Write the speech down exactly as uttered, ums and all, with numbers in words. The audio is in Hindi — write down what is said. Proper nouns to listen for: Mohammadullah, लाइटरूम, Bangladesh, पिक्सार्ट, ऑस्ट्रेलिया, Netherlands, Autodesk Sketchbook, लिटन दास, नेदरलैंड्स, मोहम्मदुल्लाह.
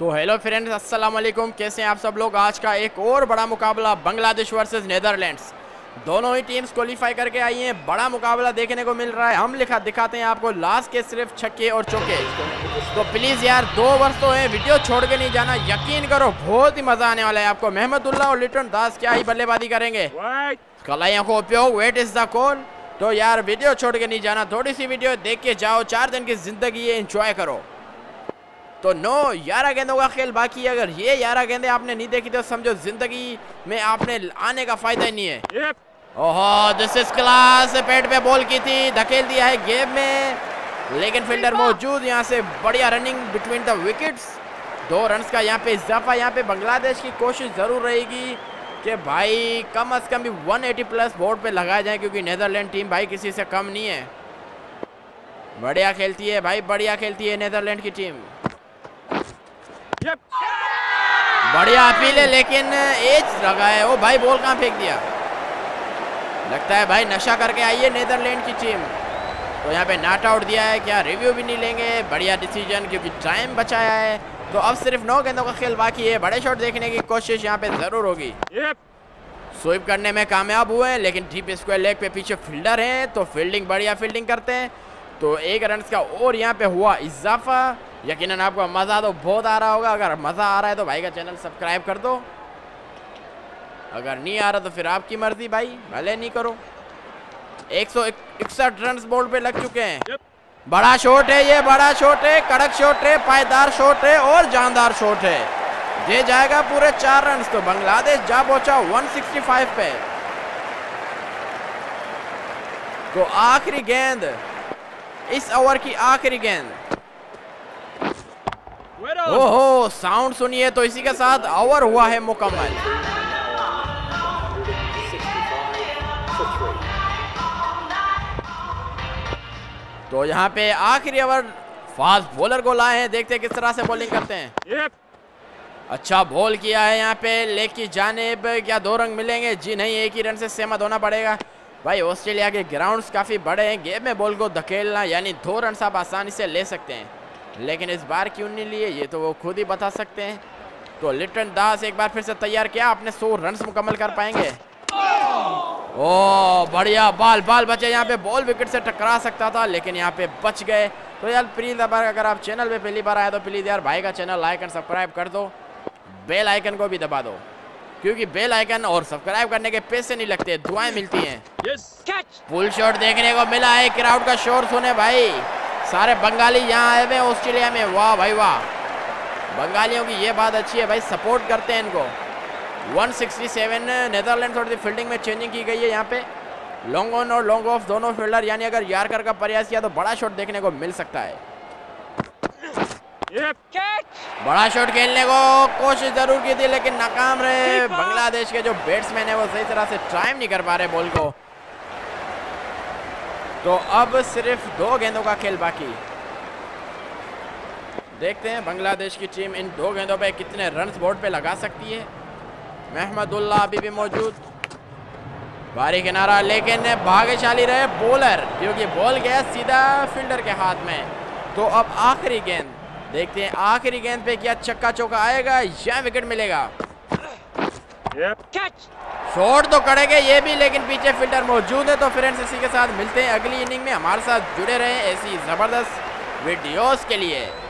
तो हेलो फ्रेंड्स, अस्सलाम वालेकुम। कैसे हैं आप सब लोग। आज का एक और बड़ा मुकाबला बांग्लादेश वर्सेस नेदरलैंड्स, दोनों ही टीम्स क्वालिफाई करके आई हैं। बड़ा मुकाबला देखने को मिल रहा है। हम लिखा दिखाते हैं आपको लास्ट के सिर्फ छक्के और चौके। तो प्लीज़ यार दो वर्ष तो है, वीडियो छोड़ के नहीं जाना, यकीन करो बहुत ही मज़ा आने वाला है आपको। मोहम्मदुल्लाह और लिटन दास क्या ही बल्लेबाजी करेंगे। कलाइयों को उपयोग, वेट इज़ द कॉल। तो यार वीडियो छोड़ के नहीं जाना, थोड़ी सी वीडियो देख के जाओ। चार दिन की ज़िंदगी है, इन्जॉय करो। तो नौ ग्यारह गेंदों का खेल बाकी है। अगर ये ग्यारह गेंदे आपने नहीं देखी तो समझो जिंदगी में आपने आने का फायदा ही नहीं है। yep. ओहो, दिस इज क्लास। पेट पे बॉल की थी, धकेल दिया है गेम में, लेकिन फील्डर मौजूद। यहाँ से बढ़िया रनिंग बिटवीन द विकेट्स, दो रन्स का यहाँ पे इजाफा। यहाँ पे बांग्लादेश की कोशिश जरूर रहेगी कि भाई कम अज कम भी एक सौ अस्सी प्लस बोर्ड पे लगाया जाए, क्योंकि नेदरलैंड टीम भाई किसी से कम नहीं है। बढ़िया खेलती है भाई, बढ़िया खेलती है नेदरलैंड की टीम। Yep. बढ़िया अपील है, लेकिन एज लगा है। ओ भाई बॉल कहाँ फेंक दिया। लगता है भाई नशा करके आई है नेदरलैंड की टीम। तो यहाँ पे नॉट आउट दिया है, क्या रिव्यू भी नहीं लेंगे। बढ़िया डिसीजन, क्योंकि टाइम बचाया है। तो अब सिर्फ नौ गेंदों का खेल बाकी है। बड़े शॉट देखने की कोशिश यहाँ पे जरूर होगी। yep. स्वीप करने में कामयाब हुए, लेकिन डीप स्क्वायर लेग पे पीछे फील्डर है। तो फील्डिंग, बढ़िया फील्डिंग करते हैं। तो एक रन का और यहाँ पे हुआ इजाफा। यकीनन आपको मज़ा तो बहुत आ रहा होगा। अगर मज़ा आ रहा है तो भाई का चैनल सब्सक्राइब कर दो, अगर नहीं आ रहा तो फिर आपकी मर्जी भाई, भले नहीं करो। एक सौ इकसठ रन बोर्ड पे लग चुके हैं। बड़ा शॉट है ये, बड़ा शॉट है, कड़क शॉट है, पायदार शॉट है और जानदार शॉट है। ये जाएगा पूरे चार रन। तो बांग्लादेश जा पहुंचा एक सौ पैंसठ पे। तो आखिरी गेंद, इस ओवर की आखिरी गेंद। ओहो, साउंड सुनिए। तो इसी के साथ ओवर हुआ है मुकम्मल। तो यहाँ पे आखिरी ओवर फास्ट बॉलर को लाए हैं, देखते हैं किस तरह से बॉलिंग करते हैं। अच्छा बॉल किया है यहाँ पे लेग की जानेब। क्या दो रंग मिलेंगे? जी नहीं, एक ही रन से सहमत होना पड़ेगा भाई। ऑस्ट्रेलिया के ग्राउंड्स काफी बड़े हैं, गेम में बॉल को धकेलना यानी दो रन आप आसानी से ले सकते हैं, लेकिन इस बार क्यों नहीं लिए ये तो वो खुद ही बता सकते हैं। तो लिटन दास एक बार फिर से तैयार किया अपने। सौ रन मुकम्मल कर पाएंगे। ओ बढ़िया बाल बाल बचे। यहाँ पे बॉल विकेट से टकरा सकता था, लेकिन यहाँ पे बच गए। तो यार प्लीज, अब अगर आप चैनल पे पहली बार आए तो प्लीज यार भाई का चैनल लाइक एंड सब्सक्राइब कर दो, बेल आइकन को भी दबा दो, क्योंकि बेल आइकन और सब्सक्राइब करने के पैसे नहीं लगते, दुआएं मिलती है। फुल शॉट देखने को मिला है, क्राउड का शोर सुने भाई। सारे बंगाली यहाँ आए हुए ऑस्ट्रेलिया में। वाह भाई वाह, बंगालियों की ये बात अच्छी है भाई, सपोर्ट करते हैं इनको। एक सौ सड़सठ नेदरलैंड। थोड़ी फील्डिंग में चेंजिंग की गई है यहाँ पे, लॉन्ग ऑन और लॉन्ग ऑफ दोनों फील्डर, यानी अगर यार्कर का प्रयास किया तो बड़ा शॉट देखने को मिल सकता है। बड़ा शॉट खेलने को कोशिश जरूर की थी, लेकिन नाकाम रहे। बांग्लादेश के जो बैट्समैन है वो सही तरह से टाइम नहीं कर पा रहे बॉल को। तो अब सिर्फ दो गेंदों का खेल बाकी। देखते हैं बांग्लादेश की टीम इन दो गेंदों पे कितने रन्स बोर्ड पे लगा सकती है। महमदुल्ला अभी भी मौजूद, भारी किनारा, लेकिन भाग्यशाली रहे बॉलर, क्योंकि बॉल गया सीधा फील्डर के हाथ में। तो अब आखिरी गेंद देखते हैं, आखिरी गेंद पे क्या छक्का चौका आएगा या विकेट मिलेगा। शॉट तो करेंगे ये भी, लेकिन पीछे फील्डर मौजूद है। तो फ्रेंड्स इसी के साथ मिलते हैं अगली इनिंग में। हमारे साथ जुड़े रहें ऐसी ज़बरदस्त वीडियोस के लिए।